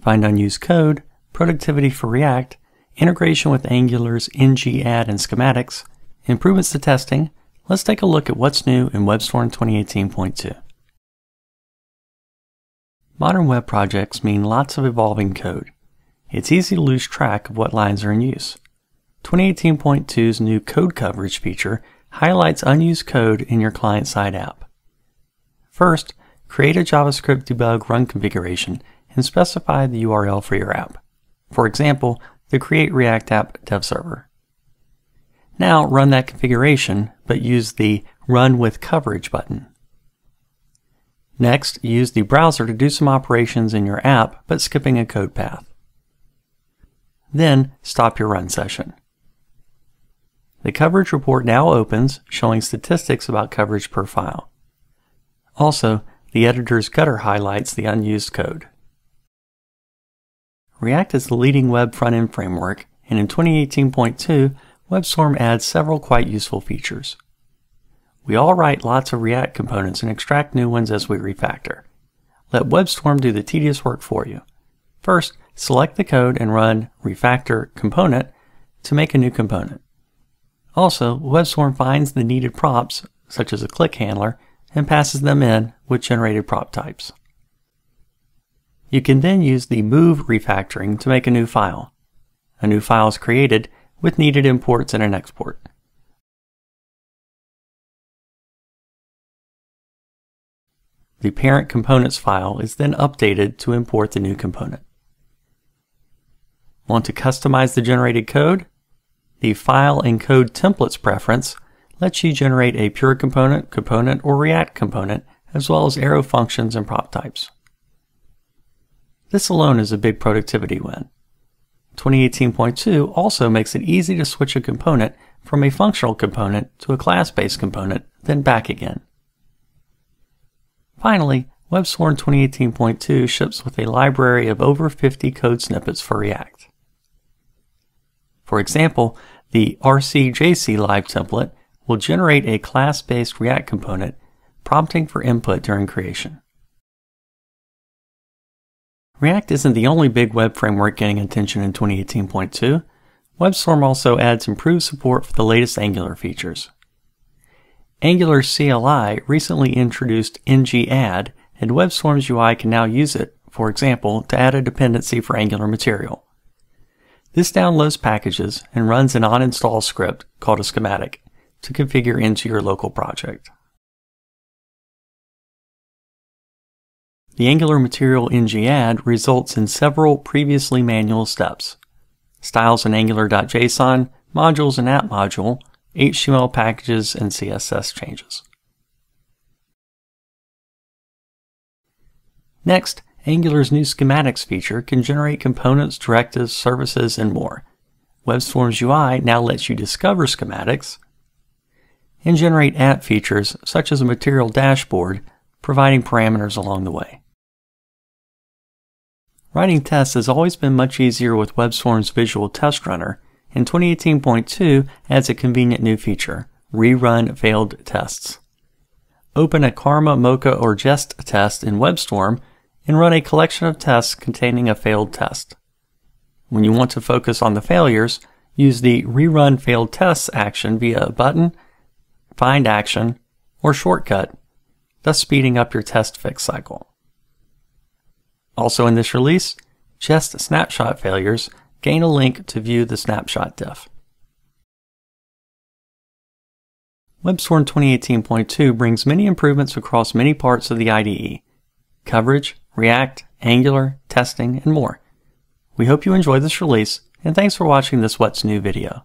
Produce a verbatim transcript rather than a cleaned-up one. find unused code, productivity for React, integration with Angular's N G add and Schematics, improvements to testing. Let's take a look at what's new in WebStorm twenty eighteen point two. Modern web projects mean lots of evolving code. It's easy to lose track of what lines are in use. twenty eighteen point two's new code coverage feature highlights unused code in your client-side app. First, create a JavaScript debug run configuration and specify the U R L for your app. For example, the Create React App dev server. Now run that configuration, but use the Run with Coverage button. Next, use the browser to do some operations in your app, but skipping a code path. Then stop your run session. The coverage report now opens, showing statistics about coverage per file. Also, the editor's gutter highlights the unused code. React is the leading web front-end framework, and in twenty eighteen point two, WebStorm adds several quite useful features. We all write lots of React components and extract new ones as we refactor. Let WebStorm do the tedious work for you. First, select the code and run refactor component to make a new component. Also, WebStorm finds the needed props, such as a click handler, and passes them in with generated prop types. You can then use the move refactoring to make a new file. A new file is created with needed imports and an export. The parent components file is then updated to import the new component. Want to customize the generated code? The File and Code Templates preference lets you generate a pure component, component, or React component, as well as arrow functions and prop types. This alone is a big productivity win. twenty eighteen point two also makes it easy to switch a component from a functional component to a class-based component, then back again. Finally, WebStorm twenty eighteen point two ships with a library of over fifty code snippets for React. For example, the R C J C live template will generate a class-based React component, prompting for input during creation. React isn't the only big web framework getting attention in twenty eighteen point two. WebStorm also adds improved support for the latest Angular features. Angular's C L I recently introduced N G add, and WebStorm's U I can now use it, for example, to add a dependency for Angular material. This downloads packages and runs an on-install script called a schematic to configure into your local project. The Angular material N G add results in several previously manual steps: styles in angular.json, modules in AppModule, H T M L packages, and C S S changes. Next, Angular's new Schematics feature can generate components, directives, services, and more. WebStorm's U I now lets you discover schematics and generate app features such as a material dashboard, providing parameters along the way. Writing tests has always been much easier with WebStorm's Visual Test Runner, and twenty eighteen point two adds a convenient new feature: rerun failed tests. Open a Karma, Mocha, or Jest test in WebStorm and run a collection of tests containing a failed test. When you want to focus on the failures, use the Rerun Failed Tests action via a button, find action, or shortcut, thus speeding up your test fix cycle. Also in this release, Jest snapshot failures gain a link to view the snapshot diff. WebStorm twenty eighteen point two brings many improvements across many parts of the I D E: coverage, React, Angular, testing, and more. We hope you enjoyed this release, and thanks for watching this What's New video.